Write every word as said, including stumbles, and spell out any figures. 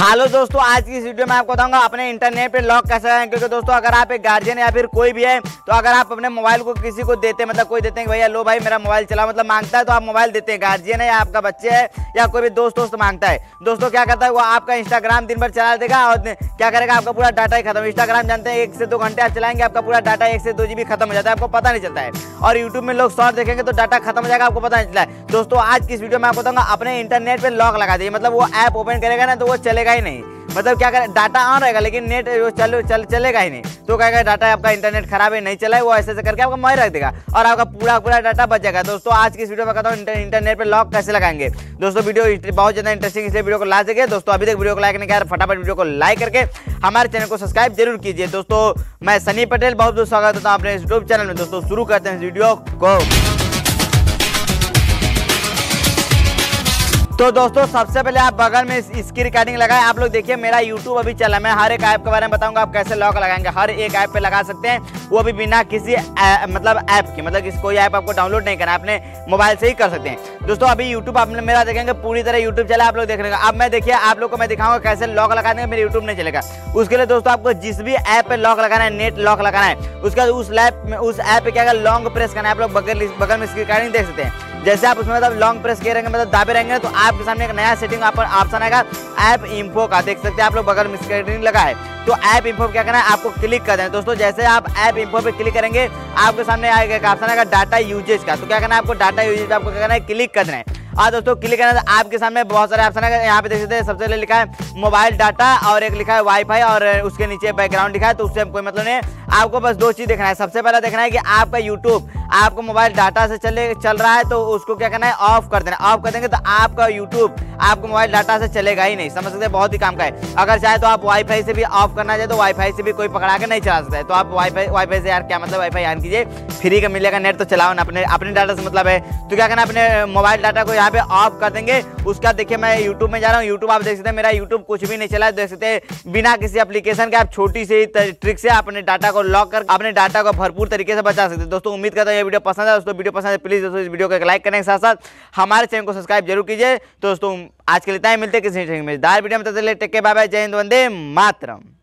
Hello दोस्तों, आज की इस वीडियो में आपको बताऊंगा अपने इंटरनेट पे लॉक कैसे है। क्योंकि दोस्तों अगर आप एक गार्जियन या फिर कोई भी है तो अगर आप अपने मोबाइल को किसी को देते मतलब कोई देते हैं भैया लो भाई मेरा मोबाइल चला मतलब मांगता है तो आप मोबाइल देते हैं। गार्जियन है या आपका बच्चे है या कोई भी दोस्त दोस्त मांगता है, दोस्तों क्या करता है वो आपका इंस्टाग्राम दिन भर चला देगा और क्या करेगा आपका पूरा डाटा ही खत्म। इंस्टाग्राम जानते हैं एक से दो घंटे आप चलाएंगे आपका पूरा डाटा एक से दो जी बी खत्म हो जाता है, आपको पता नहीं चलता है। और यूट्यूब में लोग शॉर्ट देखेंगे तो डाटा खत्म हो जाएगा, आपको पता नहीं चला है। दोस्तों आज की इस वीडियो में आपको बताऊंगा अपने इंटरनेट पर लॉक लगा दीजिए, मतलब वो ऐप ओपन करेगा ना तो वो चलेगा ही नहीं। मतलब क्या करें डाटा ऑन रहेगा लेकिन नेट वो चल, चल चलेगा ही नहीं, तो क्या करेगा डाटा आपका इंटरनेट खराब है नहीं चला है, वो ऐसे ऐसे करके आपका मोबाइल रख देगा और आपका पूरा पूरा डाटा बच जाएगा। दोस्तों आज की इस वीडियो में बताता हूं इंटर, इंटरनेट पे लॉक कैसे लगाएंगे। दोस्तों वीडियो बहुत ज्यादा इंटरेस्टिंग, इसलिए वीडियो को लास्ट देखिए। दोस्तों अभी तक वीडियो को लाइक नहीं किया फटाफट वीडियो को लाइक करके हमारे चैनल को सब्सक्राइब जरूर कीजिए। दोस्तों मैं सनी पटेल बहुत बहुत स्वागत करता हूँ अपने यूट्यूब चैनल में। दोस्तों शुरू करते हैं वीडियो को। तो दोस्तों सबसे पहले आप बगल में इसकी रिकॉर्डिंग लगाएं। आप लोग देखिए मेरा यूट्यूब अभी चला, मैं हर एक ऐप के बारे में बताऊंगा आप कैसे लॉक लगाएंगे। हर एक ऐप पे लगा सकते हैं, वो भी बिना किसी आ, मतलब ऐप के, मतलब किसी कोई ऐप आपको डाउनलोड नहीं करना, अपने मोबाइल से ही कर सकते हैं। दोस्तों अभी यूट्यूब आप मेरा देखेंगे पूरी तरह यूट्यूब चला, आप लोग देख लेंगे। अब मैं देखिए आप लोग को मैं दिखाऊंगा कैसे लॉक लगा देंगे, मेरे यूट्यूब नहीं चलेगा। उसके लिए दोस्तों आपको जिस भी ऐप पे लॉक लगाना है, नेट लॉक लगाना है, उसके बाद उस ऐप में उस ऐप पे क्या लॉन्ग प्रेस करना है। आप लोग बगल बगल में इसकी रिकॉर्डिंग देख सकते हैं, जैसे आप उसमें मतलब लॉन्ग प्रेस किए रहेंगे मतलब दाबे रहेंगे तो आपके सामने एक नया सेटिंग पर ऑप्शन आएगा ऐप इन्फो का, देख सकते हैं आप लोग बगल में स्क्रीन लगा है। तो ऐप इन्फो क्या करना है आपको क्लिक कर देना। दोस्तों जैसे आप ऐप इन्फो पे क्लिक करेंगे आपके सामने आएगा एक ऑप्शन आएगा डाटा यूजेज का, तो क्या करना है आपको डाटा यूजेज आपको क्या करना है क्लिक कर देना है। और दोस्तों क्लिक करना तो आपके सामने बहुत सारे ऑप्शन है, यहाँ पे देख सकते हैं सबसे पहले लिखा है मोबाइल डाटा और एक लिखा है वाईफाई और उसके नीचे बैकग्राउंड लिखा है, तो उससे कोई मतलब नहीं। आपको बस दो चीज़ देखना है, सबसे पहला देखना है कि आपका यूट्यूब आपको मोबाइल डाटा से चले चल रहा है तो उसको क्या करना है ऑफ कर देना। ऑफ कर देंगे तो आपका यूट्यूब आपको मोबाइल डाटा से चलेगा ही नहीं, समझ सकते हैं, बहुत ही काम का है। अगर चाहे तो आप वाईफाई से भी ऑफ करना चाहे तो वाईफाई से भी कोई पकड़ा के नहीं चला सकता है। तो आप वाईफाई वाईफाई से यार क्या मतलब वाईफाई ऑन कीजिए, फ्री का मिलेगा नेट तो चलाओ ना, अपने अपने डाटा से मतलब है। तो क्या करना अपने मोबाइल डाटा को यहाँ पे ऑफ कर देंगे। उसका देखिए मैं यूट्यूब में जा रहा हूँ, यूट्यूब आप देख सकते हैं मेरा यूट्यूब कुछ भी नहीं चला है, देख सकते हैं बिना किसी एप्लीकेशन के आप छोटी सी ट्रिक से अपने डाटा को लॉक कर अपने डाटा को भरपूर तरीके से बचा सकते हैं। दोस्तों उम्मीद करता हूँ ये वीडियो पसंद है। दोस्तों वीडियो पसंद है प्लीज दोस्तों इस वीडियो को लाइक करने के साथ साथ हमारे चैनल को सब्सक्राइब जरूर कीजिए। दोस्तों आज के लिए इतना ही, मिलते हैं किसी मजेदार वीडियो में, तब तक के लिए टेक केयर, बाय बाय, जय हिंद, वंदे मातरम।